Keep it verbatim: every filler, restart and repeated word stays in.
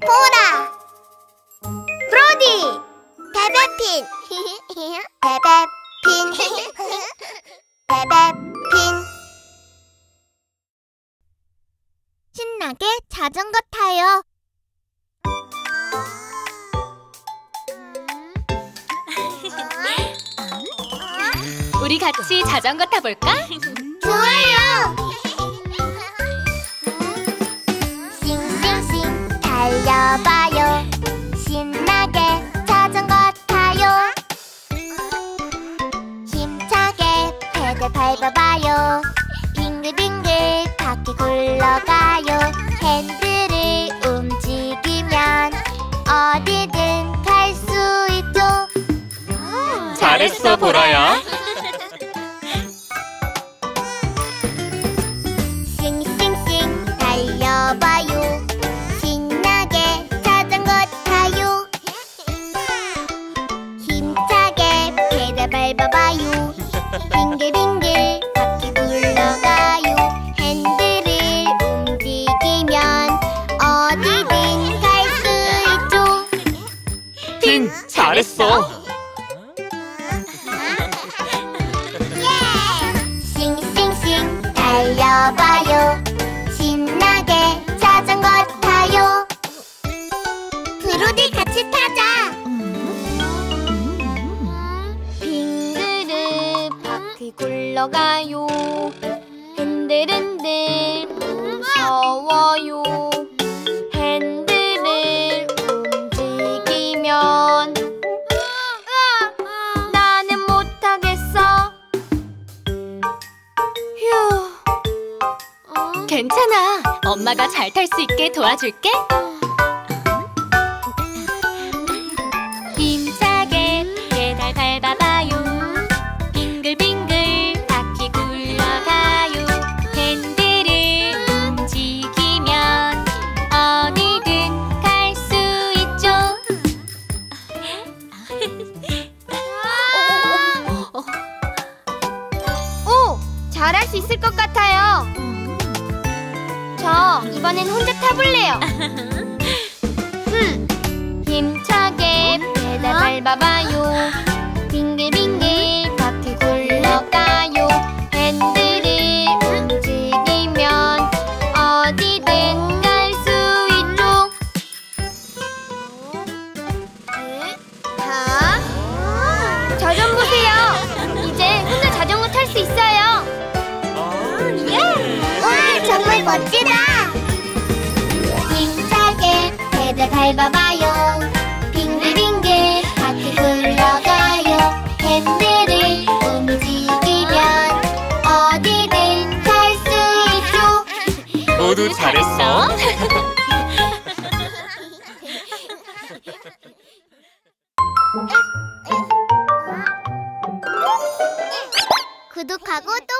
보라! 브로디! 베베핀! 베베핀! 베베핀! 신나게 자전거 타요. 우리 같이 자전거 타볼까? 좋아요! 싱싱싱 달려봐요. 신나게 자전거 타요. 힘차게 페달 밟아봐요. 빙글빙글 바퀴 굴러가요. 핸들을 움직이면 어디든 갈 수 있죠. 잘했어, 보라야. 봐요. 신나게 자전거 타요. 힘차게 페달 밟아봐요. 빙글빙글 바퀴 굴러가요. 핸들을 움직이면 어디든 갈 수 있죠. 핑! 잘했어! 싱싱싱 달려봐요. 브로디 같이 타자. 빙그르 바퀴 굴러가요. 흔들흔들 무서워요. 핸들을 움직이면 나는 못하겠어. 휴, 괜찮아. 엄마가 잘 탈 수 있게 도와줄게. 잘할 수 있을 것 같아요. 저 이번엔 혼자 타볼래요. 음. 힘차게 페달 밟아봐요. 빙글빙글 바퀴 굴러가요. 핸들을 움직이면 어디든 갈 수 있죠. 저 좀 보세요. 이제 혼자 자전거 탈 수 있어요. 정말 멋지다! 힘차게 페달 밟아봐요. 빙글빙글 바퀴 굴러가요. 핸들을 움직이면 어디든 갈 수 있죠. 모두 잘했어! 구독하고 또